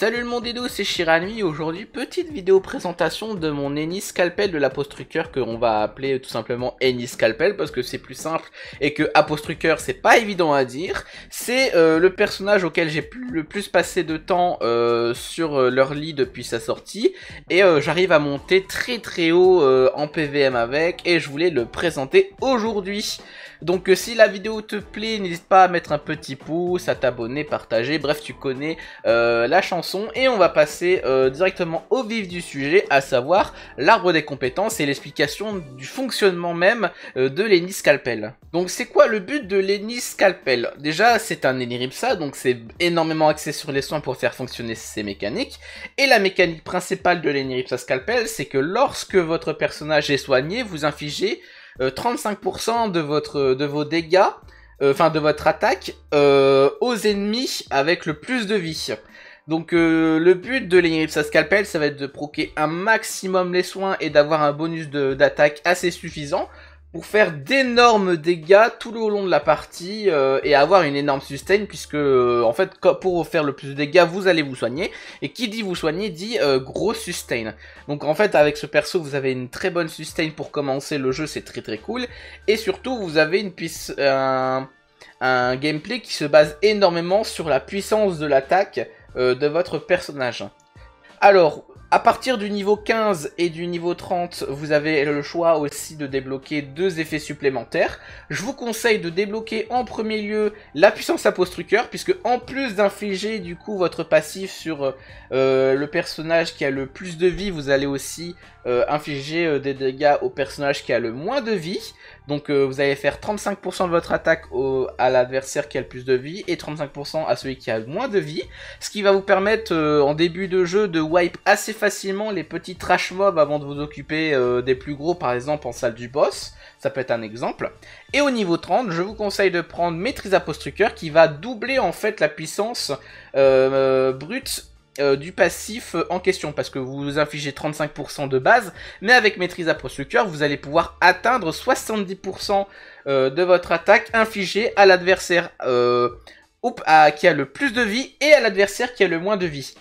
Salut le monde et c'est Shiranui. Aujourd'hui, petite vidéo présentation de mon Eniripsa Scalpel de l'Apostructeur, que on va appeler tout simplement Eniripsa Scalpel parce que c'est plus simple et que Apostrucker c'est pas évident à dire. C'est le personnage auquel j'ai le plus passé de temps sur leur lit depuis sa sortie, et j'arrive à monter très haut en PVM avec, et je voulais le présenter aujourd'hui. Donc si la vidéo te plaît, n'hésite pas à mettre un petit pouce, à t'abonner, partager, bref tu connais la chanson. Et on va passer directement au vif du sujet, à savoir l'arbre des compétences et l'explication du fonctionnement même de l'Eniripsa Scalpel. Donc c'est quoi le but de l'Eniripsa Scalpel? Déjà c'est un Eniripsa, donc c'est énormément axé sur les soins pour faire fonctionner ses mécaniques. Et la mécanique principale de l'Eniripsa Scalpel, c'est que lorsque votre personnage est soigné, vous infligez 35% de vos dégâts, de votre attaque, aux ennemis avec le plus de vie. Donc le but de l'Eniripsa Scalpel, ça va être de proquer un maximum les soins et d'avoir un bonus d'attaque assez suffisant pour faire d'énormes dégâts tout le long de la partie et avoir une énorme sustain, puisque en fait pour faire le plus de dégâts vous allez vous soigner, et qui dit vous soigner dit gros sustain. Donc en fait avec ce perso vous avez une très bonne sustain pour commencer le jeu, c'est très cool, et surtout vous avez une puissance... un gameplay qui se base énormément sur la puissance de l'attaque de votre personnage. Alors, à partir du niveau 15 et du niveau 30, vous avez le choix aussi de débloquer deux effets supplémentaires. Je vous conseille de débloquer en premier lieu la puissance Apostrucker, puisque en plus d'infliger du coup votre passif sur le personnage qui a le plus de vie, vous allez aussi infliger des dégâts au personnage qui a le moins de vie. Donc vous allez faire 35% de votre attaque à l'adversaire qui a le plus de vie et 35% à celui qui a le moins de vie. Ce qui va vous permettre en début de jeu de wipe assez facilement les petits trash mobs avant de vous occuper des plus gros, par exemple en salle du boss, ça peut être un exemple. Et au niveau 30, je vous conseille de prendre Maîtrise Apostructeur, qui va doubler en fait la puissance brute du passif en question, parce que vous infligez 35% de base, mais avec Maîtrise Apostructeur vous allez pouvoir atteindre 70% de votre attaque infligée à l'adversaire qui a le plus de vie et à l'adversaire qui a le moins de vie.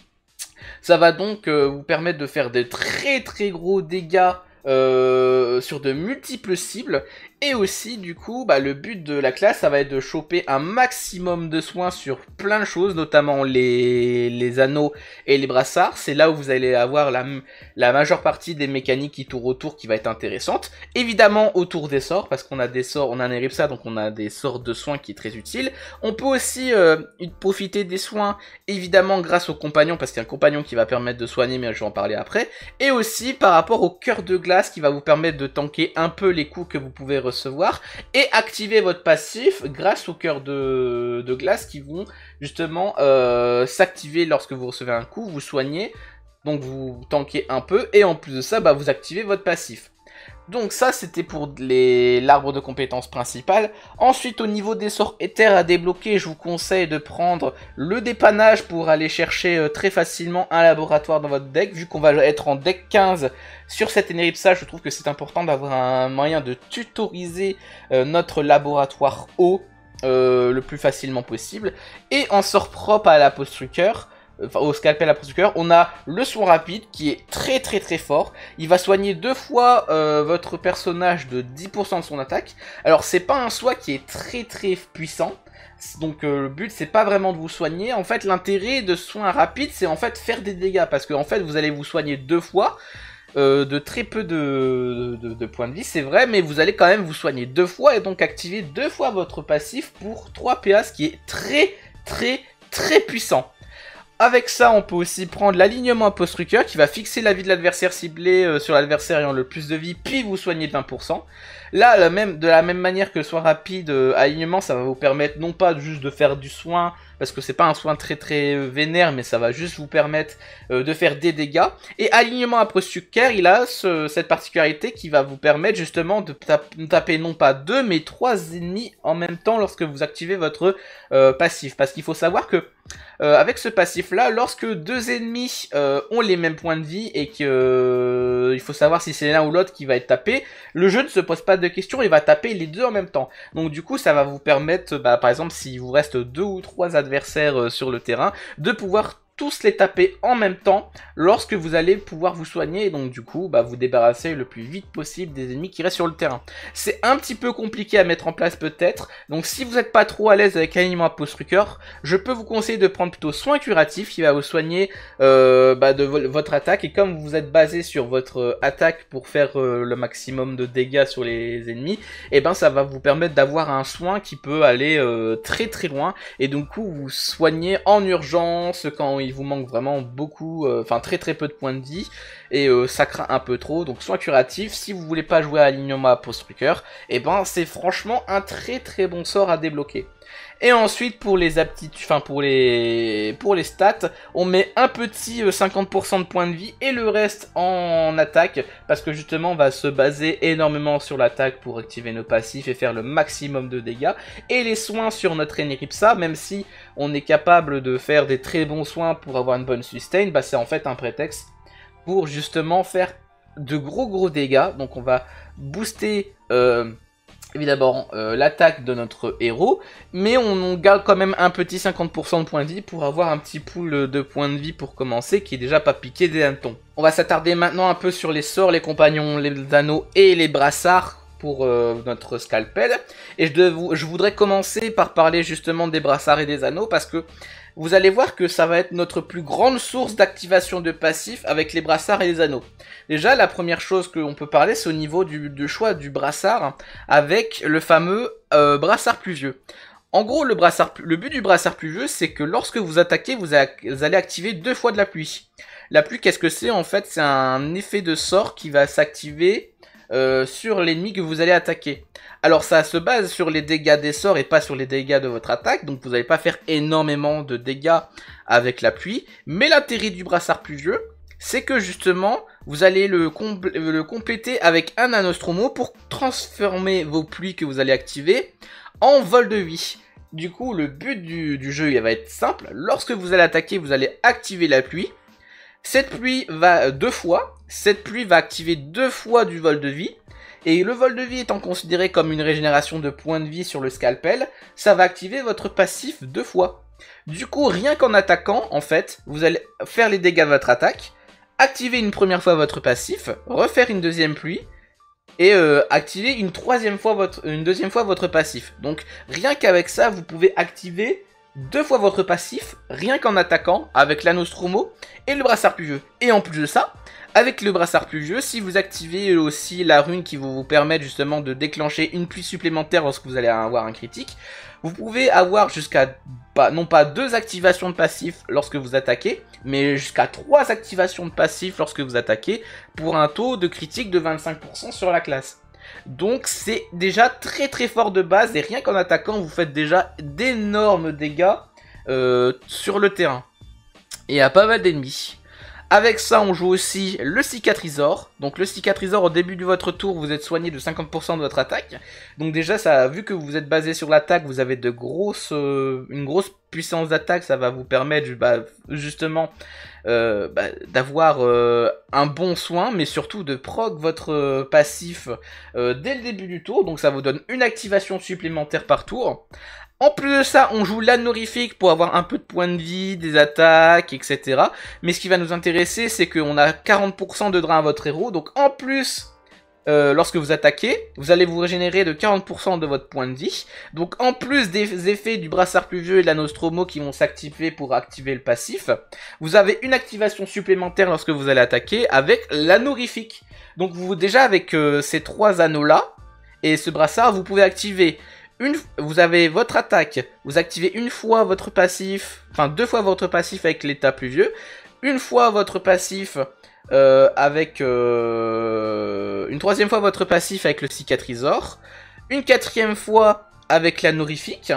Ça va donc vous permettre de faire des très gros dégâts sur de multiples cibles, et aussi du coup le but de la classe ça va être de choper un maximum de soins sur plein de choses, notamment les anneaux et les brassards. C'est là où vous allez avoir la majeure partie des mécaniques qui tour autour qui va être intéressante, évidemment autour des sorts, parce qu'on a des sorts, on a un Eniripsa, donc on a des sorts de soins qui est très utile. On peut aussi profiter des soins évidemment grâce au compagnon, parce qu'il y a un compagnon qui va permettre de soigner, mais je vais en parler après, et aussi par rapport au cœur de glace qui va vous permettre de tanker un peu les coups que vous pouvez recevoir, et activer votre passif grâce aux cœurs de glace qui vont justement s'activer lorsque vous recevez un coup, vous soignez, donc vous tankez un peu, et en plus de ça vous activez votre passif. Donc ça c'était pour l'arbre de compétences principal. Ensuite au niveau des sorts éthers à débloquer, je vous conseille de prendre le dépannage pour aller chercher très facilement un laboratoire dans votre deck. Vu qu'on va être en deck 15 sur cette Eniripsa, je trouve que c'est important d'avoir un moyen de tutoriser notre laboratoire haut le plus facilement possible. Et en sort propre à l'Apostructeur, au Scalpel Apostructeur, on a le soin rapide qui est très fort. Il va soigner deux fois votre personnage de 10% de son attaque. Alors c'est pas un soin qui est très puissant, donc le but c'est pas vraiment de vous soigner. En fait l'intérêt de soin rapide c'est en fait faire des dégâts, parce que en fait vous allez vous soigner deux fois de très peu de points de vie, c'est vrai, mais vous allez quand même vous soigner deux fois, et donc activer deux fois votre passif pour 3 PA, ce qui est très puissant. Avec ça, on peut aussi prendre l'alignement Apostructeur qui va fixer la vie de l'adversaire ciblé sur l'adversaire ayant le plus de vie, puis vous soigner de 20%. Là, de la même manière que le soin rapide, alignement, ça va vous permettre non pas juste de faire du soin, parce que c'est pas un soin très vénère, mais ça va juste vous permettre de faire des dégâts. Et alignement Apostructeur, il a cette particularité qui va vous permettre justement de taper non pas 2, mais 3 ennemis en même temps lorsque vous activez votre passif. Parce qu'il faut savoir que avec ce passif là, lorsque deux ennemis ont les mêmes points de vie et qu'il faut savoir si c'est l'un ou l'autre qui va être tapé, le jeu ne se pose pas de question, il va taper les deux en même temps. Donc du coup ça va vous permettre, par exemple s'il vous reste 2 ou 3 adversaires sur le terrain, de pouvoir tous les taper en même temps lorsque vous allez pouvoir vous soigner et donc du coup vous débarrasser le plus vite possible des ennemis qui restent sur le terrain. C'est un petit peu compliqué à mettre en place peut-être, donc si vous n'êtes pas trop à l'aise avec l'alignement Apostructeur, je peux vous conseiller de prendre plutôt soin curatif qui va vous soigner de votre attaque, et comme vous êtes basé sur votre attaque pour faire le maximum de dégâts sur les ennemis, et ça va vous permettre d'avoir un soin qui peut aller très très loin et donc vous soignez en urgence quand il vous manque vraiment beaucoup, très très peu de points de vie et ça craint un peu trop. Donc soin curatif, si vous voulez pas jouer à l'alignement Apostructeur, et c'est franchement un très très bon sort à débloquer. Et ensuite pour les aptitudes, pour les stats, on met un petit 50% de points de vie et le reste en attaque, parce que justement on va se baser énormément sur l'attaque pour activer nos passifs et faire le maximum de dégâts. Et les soins sur notre Eniripsa, même si on est capable de faire des très bons soins pour avoir une bonne sustain, c'est en fait un prétexte pour justement faire de gros dégâts. Donc on va booster évidemment l'attaque de notre héros, mais on garde quand même un petit 50% de points de vie pour avoir un petit pool de points de vie pour commencer qui est déjà pas piqué des hannetons. On va s'attarder maintenant un peu sur les sorts, les compagnons, les anneaux et les brassards pour notre scalpel. Et je voudrais commencer par parler justement des brassards et des anneaux, parce que vous allez voir que ça va être notre plus grande source d'activation de passif avec les brassards et les anneaux. Déjà, la première chose qu'on peut parler, c'est au niveau du choix du brassard avec le fameux brassard pluvieux. En gros, le but du brassard pluvieux, c'est que lorsque vous attaquez, vous allez activer 2 fois de la pluie. La pluie, qu'est-ce que c'est? En fait, c'est un effet de sort qui va s'activer sur l'ennemi que vous allez attaquer. Alors ça se base sur les dégâts des sorts et pas sur les dégâts de votre attaque, donc vous n'allez pas faire énormément de dégâts avec la pluie. Mais l'intérêt du brassard pluvieux, c'est que justement vous allez le compléter avec un anostromo pour transformer vos pluies que vous allez activer en vol de vie. Du coup le but du jeu il va être simple, lorsque vous allez attaquer vous allez activer la pluie. Cette pluie va 2 fois, cette pluie va activer 2 fois du vol de vie, et le vol de vie étant considéré comme une régénération de points de vie sur le scalpel, ça va activer votre passif 2 fois. Du coup, rien qu'en attaquant, en fait, vous allez faire les dégâts de votre attaque, activer une première fois votre passif, refaire une deuxième pluie, et activer une deuxième fois votre passif. Donc rien qu'avec ça, vous pouvez activer 2 fois votre passif, rien qu'en attaquant avec l'anostromo et le brassard pluvieux. Et en plus de ça, avec le brassard pluvieux, si vous activez aussi la rune qui vous permet justement de déclencher une pluie supplémentaire lorsque vous allez avoir un critique, vous pouvez avoir jusqu'à, non pas 2 activations de passif lorsque vous attaquez, mais jusqu'à 3 activations de passif lorsque vous attaquez, pour un taux de critique de 25% sur la classe. Donc c'est déjà très très fort de base, et rien qu'en attaquant vous faites déjà d'énormes dégâts sur le terrain et à pas mal d'ennemis. Avec ça on joue aussi le cicatrisor. Donc le cicatrisor, au début de votre tour vous êtes soigné de 50% de votre attaque. Donc déjà ça, vu que vous êtes basé sur l'attaque, vous avez une grosse puissance d'attaque. Ça va vous permettre justement d'avoir un bon soin, mais surtout de proc votre passif dès le début du tour. Donc ça vous donne une activation supplémentaire par tour. En plus de ça, on joue l'anorifique pour avoir un peu de points de vie, des attaques, etc. Mais ce qui va nous intéresser, c'est qu'on a 40% de drain à votre héros. Donc en plus, lorsque vous attaquez, vous allez vous régénérer de 40% de votre point de vie. Donc en plus des effets du brassard pluvieux et de l'anostromo qui vont s'activer pour activer le passif, vous avez une activation supplémentaire lorsque vous allez attaquer avec l'anorifique. Donc vous, déjà avec ces 3 anneaux-là et ce brassard, vous pouvez activer... vous avez votre attaque, vous activez 1 fois votre passif, 2 fois votre passif avec l'état pluvieux, 1 fois votre passif avec... une 3e fois votre passif avec le cicatrisor, une 4e fois avec l'anorifique,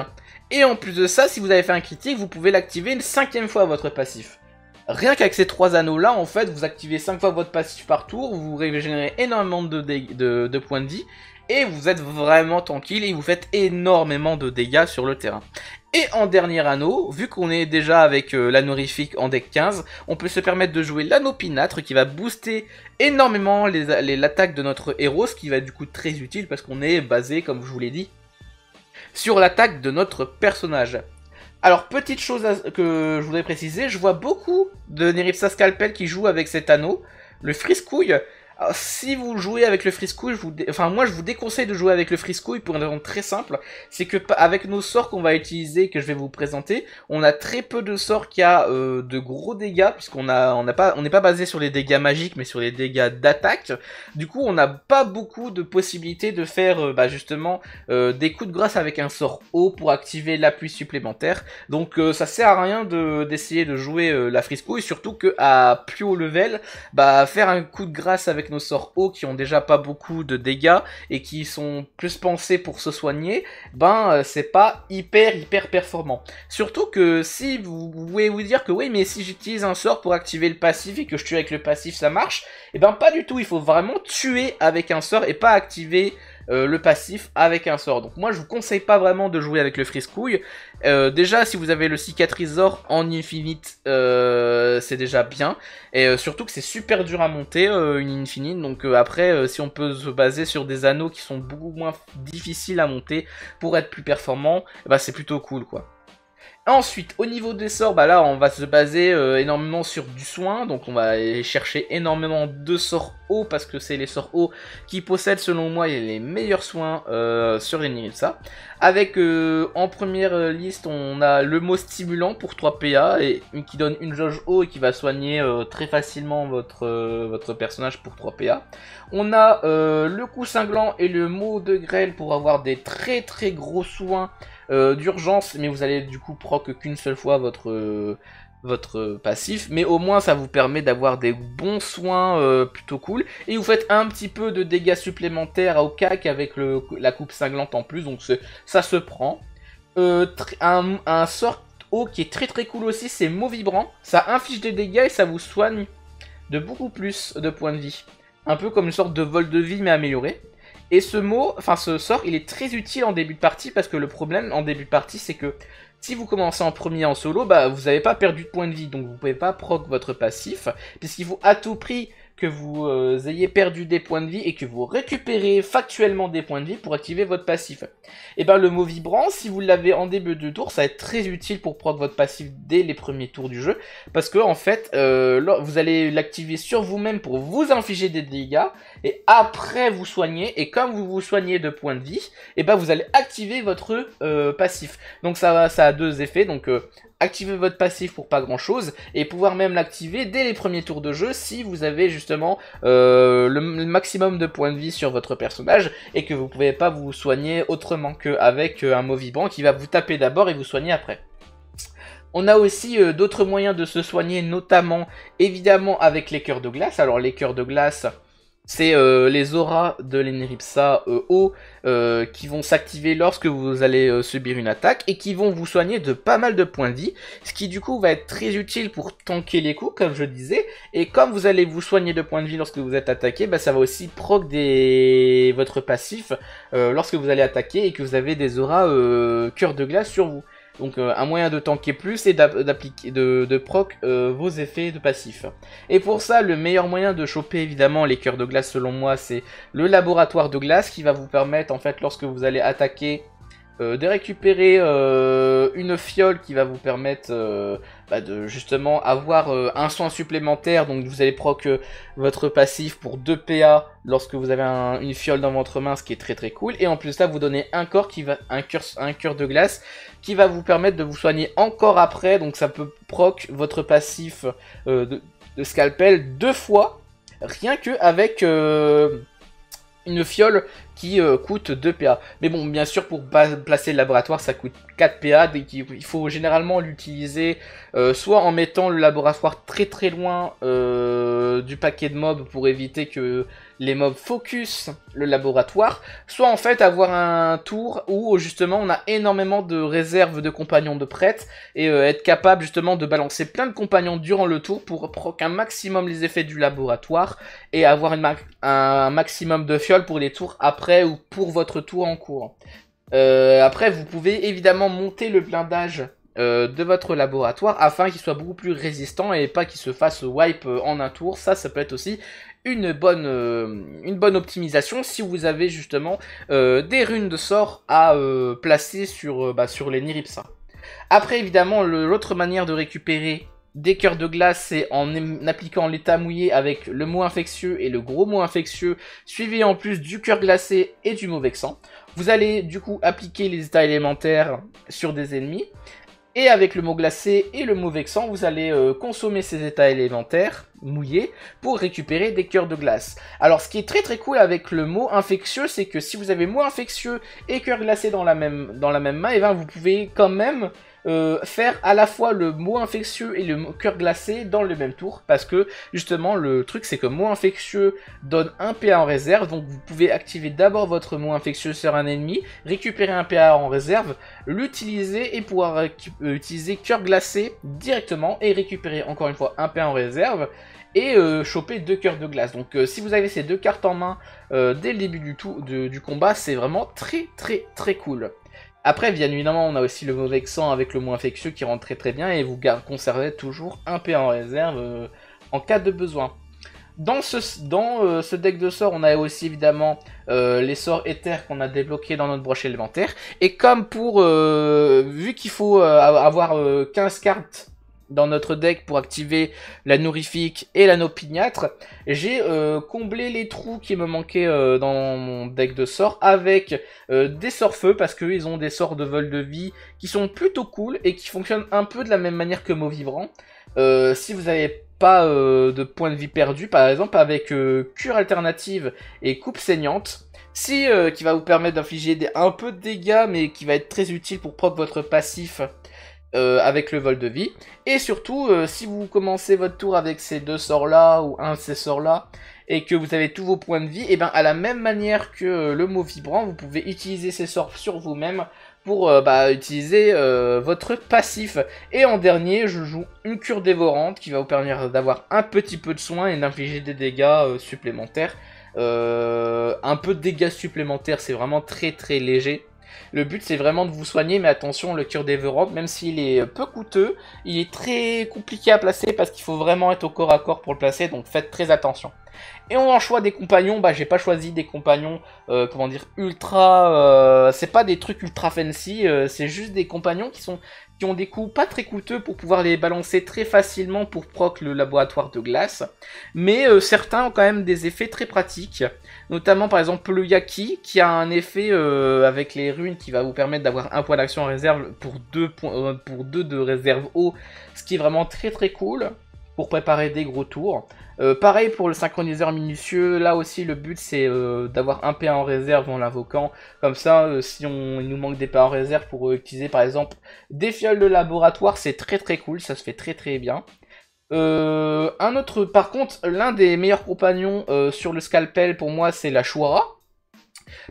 et en plus de ça, si vous avez fait un critique, vous pouvez l'activer une 5e fois votre passif. Rien qu'avec ces 3 anneaux-là, en fait, vous activez 5 fois votre passif par tour, vous régénérez énormément de points de vie, et vous êtes vraiment tranquille et vous faites énormément de dégâts sur le terrain. Et en dernier anneau, vu qu'on est déjà avec l'anorifique en deck 15, on peut se permettre de jouer l'anneau pinâtre qui va booster énormément l'attaque de notre héros, ce qui va être du coup très utile parce qu'on est basé, comme je vous l'ai dit, sur l'attaque de notre personnage. Alors, petite chose que je voudrais préciser, je vois beaucoup de Eniripsa Scalpel qui jouent avec cet anneau, le friscouille. Alors, si vous jouez avec le friscouille, moi je vous déconseille de jouer avec le friscouille pour une raison très simple, c'est que avec nos sorts qu'on va utiliser, que je vais vous présenter, on a très peu de sorts qui a de gros dégâts, puisqu'on n'est pas basé sur les dégâts magiques, mais sur les dégâts d'attaque. Du coup, on n'a pas beaucoup de possibilités de faire des coups de grâce avec un sort haut pour activer l'appui supplémentaire. Donc ça sert à rien d'essayer de jouer la friscouille, surtout qu'à plus haut level, faire un coup de grâce avec nos sorts hauts qui ont déjà pas beaucoup de dégâts et qui sont plus pensés pour se soigner, c'est pas hyper performant. Surtout que si vous voulez vous dire que oui, mais si j'utilise un sort pour activer le passif et que je tue avec le passif ça marche, et pas du tout, il faut vraiment tuer avec un sort et pas activer le passif avec un sort. Donc moi je vous conseille pas vraiment de jouer avec le friscouille. Déjà si vous avez le cicatrisor en infinite, c'est déjà bien. Et surtout que c'est super dur à monter une infinite. Donc après si on peut se baser sur des anneaux qui sont beaucoup moins difficiles à monter pour être plus performant, c'est plutôt cool quoi. Ensuite, au niveau des sorts, là on va se baser énormément sur du soin, donc on va aller chercher énormément de sorts hauts parce que c'est les sorts hauts qui possèdent selon moi les meilleurs soins sur les Eniripsa. Avec en première liste on a le mot stimulant pour 3 PA et qui donne une jauge haut et qui va soigner très facilement votre personnage pour 3 PA. On a le coup cinglant et le mot de grêle pour avoir des très gros soins d'urgence, mais vous allez du coup proc qu'une seule fois votre passif, mais au moins ça vous permet d'avoir des bons soins plutôt cool, et vous faites un petit peu de dégâts supplémentaires au cac avec la coupe cinglante en plus, donc ça se prend. Un sort haut qui est très cool aussi, c'est mot vibrant, ça inflige des dégâts et ça vous soigne de beaucoup plus de points de vie, un peu comme une sorte de vol de vie mais amélioré. Et ce sort, il est très utile en début de partie parce que le problème en début de partie, c'est que si vous commencez en premier en solo, vous n'avez pas perdu de points de vie, donc vous ne pouvez pas proc votre passif, puisqu'il faut à tout prix que vous ayez perdu des points de vie et que vous récupérez factuellement des points de vie pour activer votre passif. Et le mot vibrant, si vous l'avez en début de tour, ça va être très utile pour proc votre passif dès les premiers tours du jeu, parce que en fait, vous allez l'activer sur vous-même pour vous infliger des dégâts, et après vous soigner, et comme vous vous soignez de points de vie, vous allez activer votre passif. Donc ça a deux effets, donc activer votre passif pour pas grand chose et pouvoir même l'activer dès les premiers tours de jeu si vous avez justement le maximum de points de vie sur votre personnage et que vous pouvez pas vous soigner autrement qu'avec un mot vibrant qui va vous taper d'abord et vous soigner après. On a aussi d'autres moyens de se soigner, notamment évidemment avec les cœurs de glace. Alors les cœurs de glace, c'est les auras de l'Eniripsa haut qui vont s'activer lorsque vous allez subir une attaque et qui vont vous soigner de pas mal de points de vie, ce qui du coup va être très utile pour tanker les coups comme je disais, et comme vous allez vous soigner de points de vie lorsque vous êtes attaqué, ça va aussi proc votre passif lorsque vous allez attaquer et que vous avez des auras cœur de glace sur vous. Donc un moyen de tanker plus et de proc vos effets de passif. Et pour ça, le meilleur moyen de choper évidemment les cœurs de glace selon moi, c'est le laboratoire de glace qui va vous permettre en fait lorsque vous allez attaquer de récupérer une fiole qui va vous permettre de justement avoir un soin supplémentaire. Donc vous allez proc votre passif pour 2 PA lorsque vous avez une fiole dans votre main, ce qui est très cool. Et en plus là vous donnez un cœur de glace qui va vous permettre de vous soigner encore après. Donc ça peut proc votre passif de scalpel 2 fois, rien que avec une fiole qui coûte 2 PA. Mais bon, bien sûr, pour placer le laboratoire, ça coûte 4 PA. Donc, il faut généralement l'utiliser soit en mettant le laboratoire très loin du paquet de mobs pour éviter que les mobs focus le laboratoire, soit en fait avoir un tour où justement on a énormément de réserves de compagnons de prête et être capable justement de balancer plein de compagnons durant le tour pour proc un maximum les effets du laboratoire et avoir un maximum de fioles pour les tours après ou pour votre tour en cours. Après vous pouvez évidemment monter le blindage de votre laboratoire afin qu'il soit beaucoup plus résistant et pas qu'il se fasse wipe en un tour. Ça peut être aussi une bonne optimisation si vous avez justement des runes de sort à placer sur les Eniripsa. Après, évidemment, l'autre manière de récupérer des cœurs de glace, c'est en appliquant l'état mouillé avec le mot infectieux et le gros mot infectieux, suivi en plus du cœur glacé et du mot vexant. Vous allez du coup appliquer les états élémentaires sur des ennemis, et avec le mot glacé et le mot vexant, vous allez consommer ces états élémentaires mouillés pour récupérer des cœurs de glace. Alors ce qui est très cool avec le mot infectieux, c'est que si vous avez mot infectieux et cœur glacé dans la même main, et bien vous pouvez quand même faire à la fois le mot infectieux et le cœur glacé dans le même tour, parce que justement le truc c'est que mot infectieux donne un PA en réserve, donc vous pouvez activer d'abord votre mot infectieux sur un ennemi, récupérer un PA en réserve, l'utiliser et pouvoir utiliser cœur glacé directement et récupérer encore une fois un PA en réserve et choper deux cœurs de glace. Donc si vous avez ces deux cartes en main dès le début du combat, c'est vraiment très cool. Après, bien évidemment, on a aussi le mot vexant avec le mot infectieux qui rentre très bien et vous conservez toujours un PA en réserve en cas de besoin. Dans ce deck de sorts, on a aussi évidemment les sorts éthers qu'on a débloqués dans notre broche élémentaire. Et comme pour... vu qu'il faut avoir 15 cartes dans notre deck pour activer l'anorifique et l'anopiniâtre, j'ai comblé les trous qui me manquaient dans mon deck de sorts avec des sorts feu, parce qu'ils ont des sorts de vol de vie qui sont plutôt cool et qui fonctionnent un peu de la même manière que Mo Vibrant. Si vous n'avez pas de points de vie perdus, par exemple avec cure alternative et coupe saignante, qui va vous permettre d'infliger un peu de dégâts mais qui va être très utile pour prop votre passif avec le vol de vie. Et surtout si vous commencez votre tour avec ces deux sorts là ou un de ces sorts là et que vous avez tous vos points de vie, et bien à la même manière que le mot vibrant, vous pouvez utiliser ces sorts sur vous-même pour utiliser votre passif. Et en dernier, je joue une cure dévorante qui va vous permettre d'avoir un petit peu de soin et d'infliger des dégâts supplémentaires. Un peu de dégâts supplémentaires, c'est vraiment très léger. Le but c'est vraiment de vous soigner, mais attention, le cure dévorant, même s'il est peu coûteux, il est très compliqué à placer parce qu'il faut vraiment être au corps à corps pour le placer, donc faites très attention. Et on en choisit des compagnons, j'ai pas choisi des compagnons, comment dire, ultra, c'est pas des trucs ultra fancy, c'est juste des compagnons qui ont des coups pas très coûteux pour pouvoir les balancer très facilement pour proc le laboratoire de glace, mais certains ont quand même des effets très pratiques, notamment par exemple le Yaki qui a un effet avec les runes qui va vous permettre d'avoir un point d'action en réserve pour deux de réserve haut, ce qui est vraiment très cool pour préparer des gros tours. Pareil pour le synchroniseur minutieux, là aussi le but c'est d'avoir un PA en réserve en l'invoquant, comme ça si il nous manque des PA en réserve pour utiliser par exemple des fioles de laboratoire, c'est très cool, ça se fait très bien. Par contre, l'un des meilleurs compagnons sur le scalpel pour moi c'est la Shura.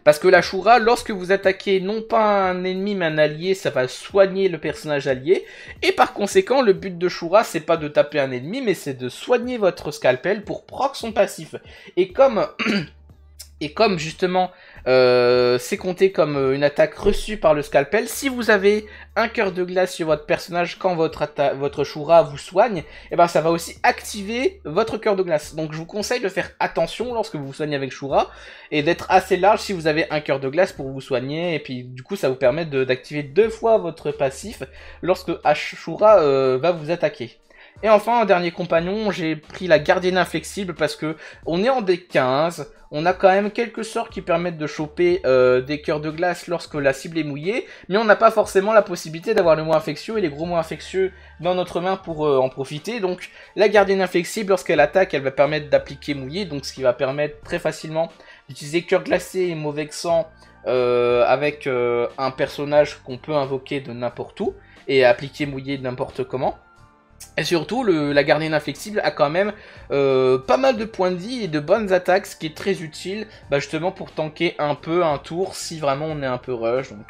Parce que la Shura, lorsque vous attaquez non pas un ennemi mais un allié, ça va soigner le personnage allié. Et par conséquent, le but de Shura, c'est pas de taper un ennemi, mais c'est de soigner votre scalpel pour proc son passif. Et comme, justement, c'est compté comme une attaque reçue par le scalpel, si vous avez un cœur de glace sur votre personnage quand votre Shura vous soigne, et ben ça va aussi activer votre cœur de glace. Donc je vous conseille de faire attention lorsque vous vous soignez avec Shura et d'être assez large si vous avez un cœur de glace pour vous soigner, et puis du coup ça vous permet d'activer deux fois votre passif lorsque Shura va vous attaquer. Et enfin, en dernier compagnon, j'ai pris la gardienne inflexible parce que on est en D15, on a quand même quelques sorts qui permettent de choper des cœurs de glace lorsque la cible est mouillée, mais on n'a pas forcément la possibilité d'avoir le mot infectieux et les gros mots infectieux dans notre main pour en profiter. Donc la gardienne inflexible, lorsqu'elle attaque, elle va permettre d'appliquer mouillé, donc ce qui va permettre très facilement d'utiliser cœur glacé et mot vexant avec un personnage qu'on peut invoquer de n'importe où et appliquer mouillé n'importe comment. Et surtout, la gardienne inflexible a quand même pas mal de points de vie et de bonnes attaques, ce qui est très utile justement pour tanker un peu un tour si vraiment on est un peu rush. Donc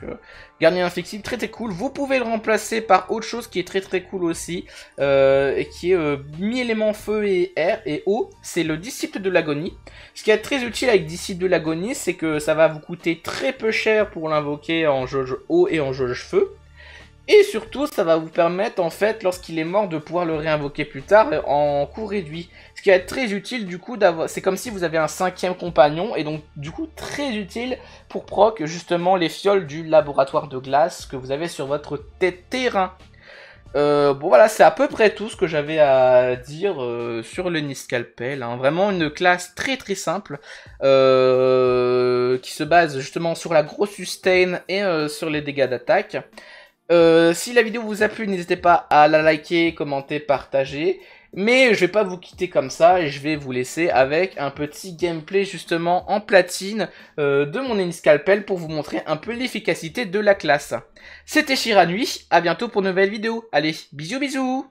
gardienne inflexible très cool, vous pouvez le remplacer par autre chose qui est très cool aussi, et qui est mi-élément feu et air et eau, c'est le disciple de l'agonie. Ce qui est très utile avec disciple de l'agonie, c'est que ça va vous coûter très peu cher pour l'invoquer en jauge eau et en jauge feu. Et surtout, ça va vous permettre, en fait, lorsqu'il est mort, de pouvoir le réinvoquer plus tard en coût réduit. Ce qui va être très utile, du coup, d'avoir... C'est comme si vous avez un cinquième compagnon, et donc, du coup, très utile pour proc, justement, les fioles du laboratoire de glace que vous avez sur votre terrain. Bon, voilà, c'est à peu près tout ce que j'avais à dire sur l'Eniripsa Scalpel, hein. Vraiment une classe très simple, qui se base, justement, sur la grosse sustain et sur les dégâts d'attaque. Si la vidéo vous a plu, n'hésitez pas à la liker, commenter, partager. Mais je vais pas vous quitter comme ça et je vais vous laisser avec un petit gameplay justement en platine de mon Eniripsa Scalpel pour vous montrer un peu l'efficacité de la classe. C'était Shiranui, à bientôt pour une nouvelle vidéo. Allez, bisous bisous.